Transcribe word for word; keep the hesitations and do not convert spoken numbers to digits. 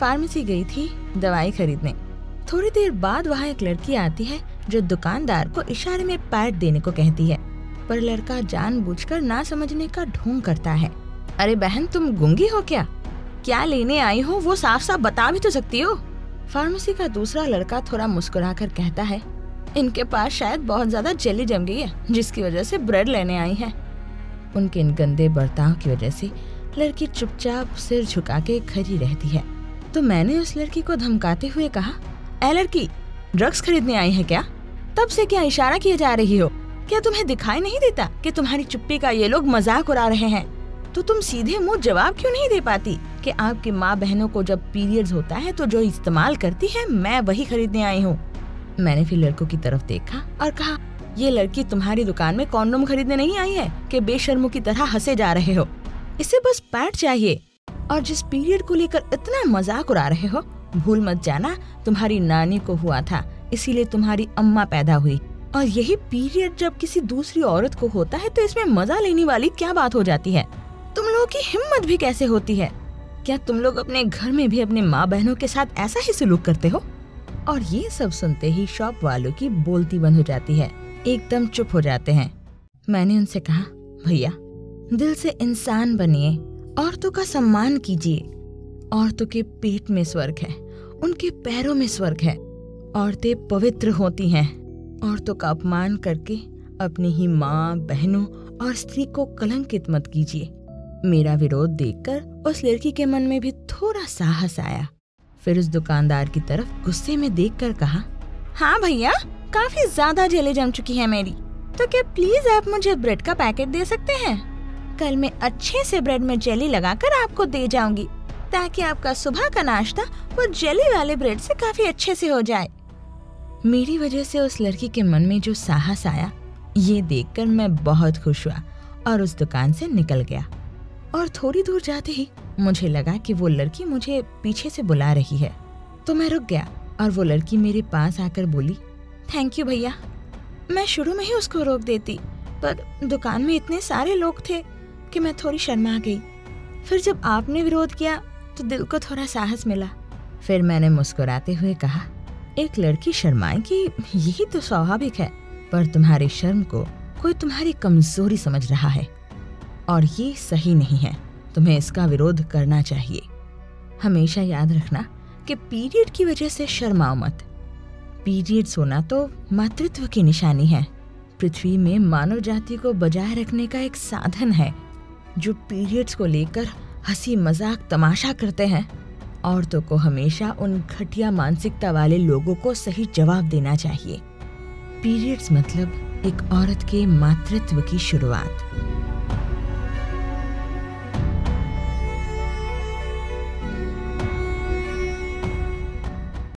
Pharmacy गई थी दवाई खरीदने। थोड़ी देर बाद वहाँ एक लड़की आती है जो दुकानदार को इशारे में पैड देने को कहती है, पर लड़का जानबूझकर ना समझने का ढोंग करता है। अरे बहन, तुम गूंगी हो क्या? क्या लेने आई हो वो साफ साफ बता भी तो सकती हो। फार्मेसी का दूसरा लड़का थोड़ा मुस्कुराकर कहता है, इनके पास शायद बहुत ज्यादा जेली जम गई है जिसकी वजह से ब्रेड लेने आई है। उनके इन गंदे बर्ताव की वजह से लड़की चुपचाप सिर झुका के खड़ी रहती है। तो मैंने उस लड़की को धमकाते हुए कहा, ए लड़की, ड्रग्स खरीदने आई है क्या? तब से क्या इशारा किए जा रही हो? क्या तुम्हें दिखाई नहीं देता कि तुम्हारी चुप्पी का ये लोग मजाक उड़ा रहे हैं? तो तुम सीधे मुंह जवाब क्यों नहीं दे पाती कि आपकी माँ बहनों को जब पीरियड्स होता है तो जो इस्तेमाल करती है मैं वही खरीदने आई हूँ। मैंने फिर लड़कों की तरफ देखा और कहा, ये लड़की तुम्हारी दुकान में कॉन्डोम खरीदने नहीं आई है कि बेशर्मों की तरह हंसे जा रहे हो? इसे बस पैड चाहिए, और जिस पीरियड को लेकर इतना मजाक उड़ा रहे हो, भूल मत जाना तुम्हारी नानी को हुआ था, इसीलिए तुम्हारी अम्मा पैदा हुई, और यही पीरियड जब किसी दूसरी औरत को होता है तो इसमें मजा लेने वाली क्या बात हो जाती है? तुम लोगों की हिम्मत भी कैसे होती है? क्या तुम लोग अपने घर में भी अपने माँ बहनों के साथ ऐसा ही सलूक करते हो? और ये सब सुनते ही शॉप वालों की बोलती बंद हो जाती है, एकदम चुप हो जाते हैं। मैंने उनसे कहा, भैया दिल से इंसान बनिए, औरतों का सम्मान कीजिए। औरतों के पेट में स्वर्ग है, उनके पैरों में स्वर्ग है। औरतें पवित्र होती हैं। औरतों का अपमान करके अपनी ही माँ बहनों और स्त्री को कलंकित मत कीजिए। मेरा विरोध देखकर उस लड़की के मन में भी थोड़ा साहस आया। फिर उस दुकानदार की तरफ गुस्से में देखकर कहा, हाँ भैया, काफी ज्यादा जेलें जम चुकी है मेरी, तो क्या प्लीज आप मुझे ब्रेड का पैकेट दे सकते हैं? कल मैं अच्छे से ब्रेड में जेली लगाकर आपको दे जाऊंगी, ताकि आपका सुबह का नाश्ता वो जेली वाले ब्रेड से काफी अच्छे से हो जाए। मेरी वजह से उस लड़की के मन में जो साहस आया, ये देखकर मैं बहुत खुश हुआ और उस दुकान से निकल गया। और थोड़ी दूर जाते ही मुझे लगा कि वो लड़की मुझे पीछे से बुला रही है, तो मैं रुक गया और वो लड़की मेरे पास आकर बोली, थैंक यू भैया। मैं शुरू में ही उसको रोक देती, पर दुकान में इतने सारे लोग थे कि मैं थोड़ी शर्मा गई। फिर जब आपने विरोध किया तो दिल को थोड़ा साहस मिला। फिर मैंने मुस्कुराते हुए कहा, एक लड़की शर्माए कि यही तो स्वाभाविक है, पर तुम्हारी शर्म को कोई तुम्हारी कमजोरी समझ रहा है और ये सही नहीं है। तुम्हें इसका विरोध करना चाहिए। हमेशा याद रखना कि पीरियड की वजह से शर्माओ मत। पीरियड्स होना तो मातृत्व की निशानी है। पृथ्वी में मानव जाति को बजाय रखने का एक साधन है। जो पीरियड्स को लेकर हंसी मजाक तमाशा करते हैं, औरतों को हमेशा उन घटिया मानसिकता वाले लोगों को सही जवाब देना चाहिए। पीरियड्स मतलब एक औरत के मातृत्व की शुरुआत।